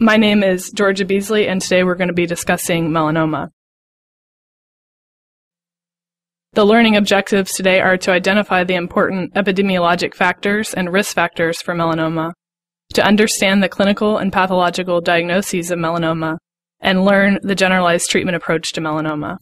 My name is Georgia Beasley, and today we're going to be discussing melanoma. The learning objectives today are to identify the important epidemiologic factors and risk factors for melanoma, to understand the clinical and pathological diagnoses of melanoma, and learn the generalized treatment approach to melanoma.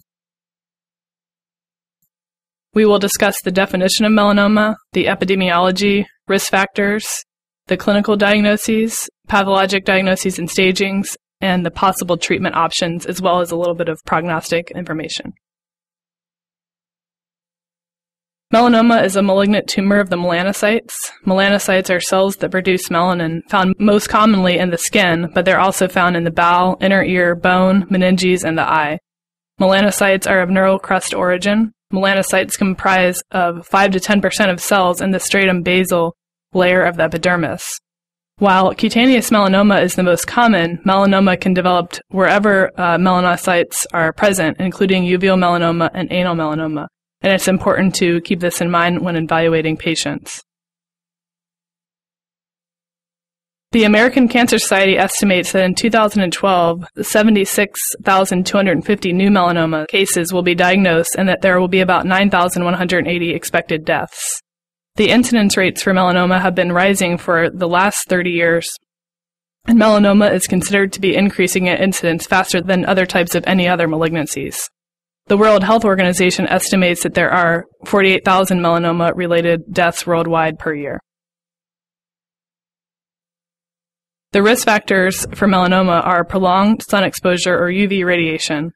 We will discuss the definition of melanoma, the epidemiology, risk factors, the clinical diagnoses, pathologic diagnoses and stagings, and the possible treatment options, as well as a little bit of prognostic information. Melanoma is a malignant tumor of the melanocytes. Melanocytes are cells that produce melanin, found most commonly in the skin, but they're also found in the bowel, inner ear, bone, meninges, and the eye. Melanocytes are of neural crust origin. Melanocytes comprise of 5 to 10% of cells in the stratum basal layer of the epidermis. While cutaneous melanoma is the most common, melanoma can develop wherever melanocytes are present, including uveal melanoma and anal melanoma, and it's important to keep this in mind when evaluating patients. The American Cancer Society estimates that in 2012, 76,250 new melanoma cases will be diagnosed and that there will be about 9,180 expected deaths. The incidence rates for melanoma have been rising for the last 30 years, and melanoma is considered to be increasing in incidence faster than other types of any other malignancies. The World Health Organization estimates that there are 48,000 melanoma-related deaths worldwide per year. The risk factors for melanoma are prolonged sun exposure or UV radiation,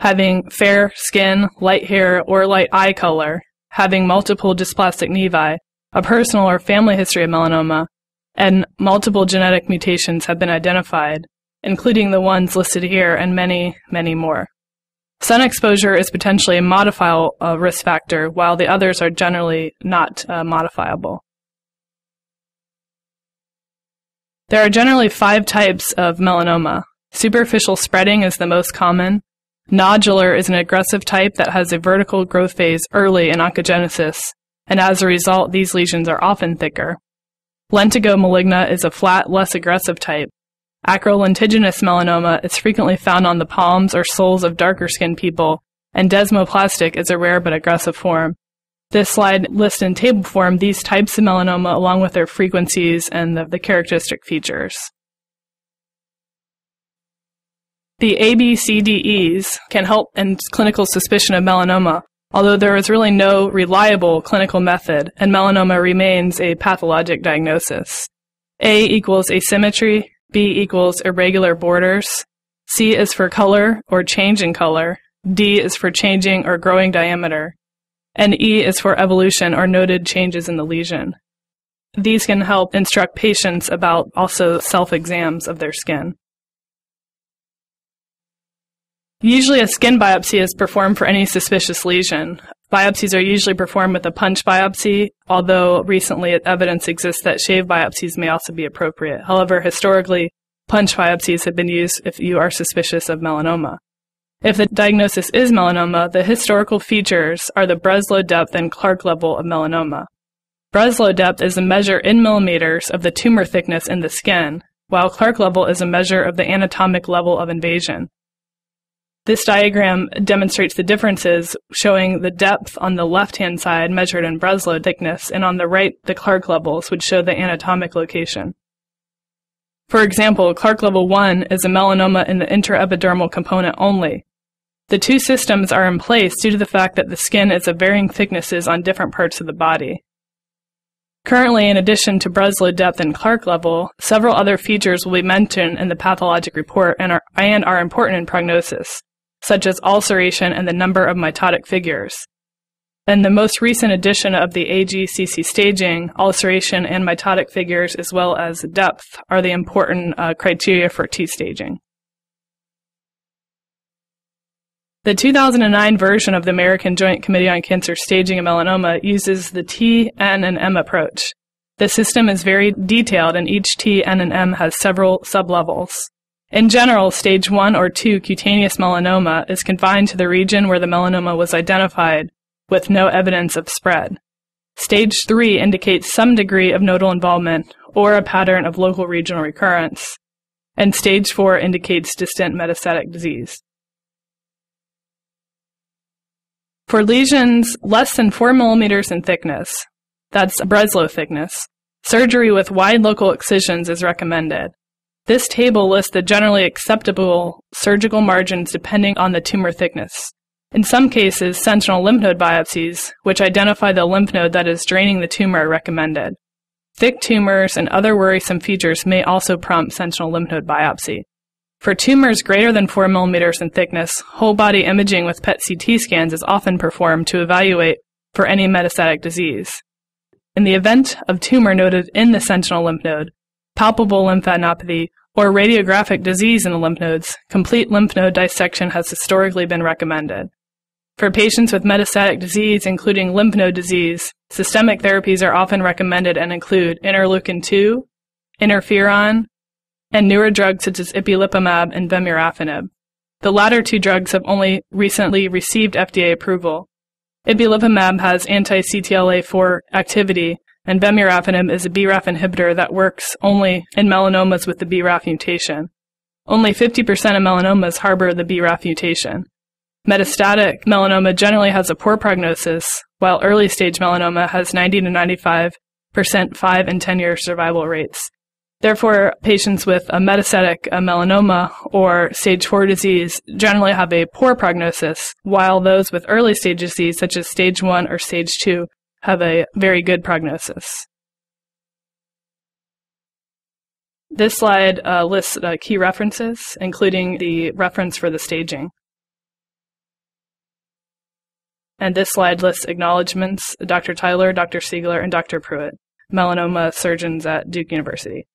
having fair skin, light hair, or light eye color, having multiple dysplastic nevi, a personal or family history of melanoma, and multiple genetic mutations have been identified, including the ones listed here and many, many more. Sun exposure is potentially a modifiable risk factor, while the others are generally not modifiable. There are generally 5 types of melanoma. Superficial spreading is the most common. Nodular is an aggressive type that has a vertical growth phase early in oncogenesis, and as a result, these lesions are often thicker. Lentigo maligna is a flat, less aggressive type. Acrolentiginous melanoma is frequently found on the palms or soles of darker-skinned people, and desmoplastic is a rare but aggressive form. This slide lists in table form these types of melanoma along with their frequencies and the characteristic features. The ABCDEs can help in clinical suspicion of melanoma, although there is really no reliable clinical method, and melanoma remains a pathologic diagnosis. A equals asymmetry, B equals irregular borders, C is for color or change in color, D is for changing or growing diameter, and E is for evolution or noted changes in the lesion. These can help instruct patients about also self-exams of their skin. Usually a skin biopsy is performed for any suspicious lesion. Biopsies are usually performed with a punch biopsy, although recently evidence exists that shave biopsies may also be appropriate. However, historically, punch biopsies have been used if you are suspicious of melanoma. If the diagnosis is melanoma, the historical features are the Breslow depth and Clark level of melanoma. Breslow depth is a measure in millimeters of the tumor thickness in the skin, while Clark level is a measure of the anatomic level of invasion. This diagram demonstrates the differences, showing the depth on the left-hand side measured in Breslow thickness, and on the right, the Clark levels, which show the anatomic location. For example, Clark level 1 is a melanoma in the intraepidermal component only. The two systems are in place due to the fact that the skin is of varying thicknesses on different parts of the body. Currently, in addition to Breslow depth and Clark level, several other features will be mentioned in the pathologic report and are important in prognosis, such as ulceration and the number of mitotic figures. In the most recent edition of the AJCC staging, ulceration and mitotic figures as well as depth are the important criteria for T staging. The 2009 version of the American Joint Committee on Cancer Staging of Melanoma uses the T, N, and M approach. The system is very detailed, and each T, N, and M has several sublevels. In general, stage 1 or 2 cutaneous melanoma is confined to the region where the melanoma was identified with no evidence of spread. Stage 3 indicates some degree of nodal involvement or a pattern of local regional recurrence. and stage 4 indicates distant metastatic disease. For lesions less than 4 millimeters in thickness, that's Breslow thickness, surgery with wide local excisions is recommended. This table lists the generally acceptable surgical margins depending on the tumor thickness. In some cases, sentinel lymph node biopsies, which identify the lymph node that is draining the tumor, are recommended. Thick tumors and other worrisome features may also prompt sentinel lymph node biopsy. For tumors greater than 4 millimeters in thickness, whole-body imaging with PET-CT scans is often performed to evaluate for any metastatic disease. In the event of tumor noted in the sentinel lymph node, palpable lymphadenopathy, or radiographic disease in the lymph nodes, complete lymph node dissection has historically been recommended. For patients with metastatic disease, including lymph node disease, systemic therapies are often recommended and include interleukin-2, interferon, and newer drugs such as ipilimumab and vemurafenib. The latter two drugs have only recently received FDA approval. Ipilimumab has anti-CTLA-4 activity, and vemurafenib is a BRAF inhibitor that works only in melanomas with the BRAF mutation. Only 50% of melanomas harbor the BRAF mutation. Metastatic melanoma generally has a poor prognosis, while early-stage melanoma has 90 to 95% 5 and 10-year survival rates. Therefore, patients with a metastatic melanoma or stage 4 disease generally have a poor prognosis, while those with early stage disease, such as stage 1 or stage 2, have a very good prognosis. This slide lists key references, including the reference for the staging. And this slide lists acknowledgments, Dr. Tyler, Dr. Siegler, and Dr. Pruitt, melanoma surgeons at Duke University.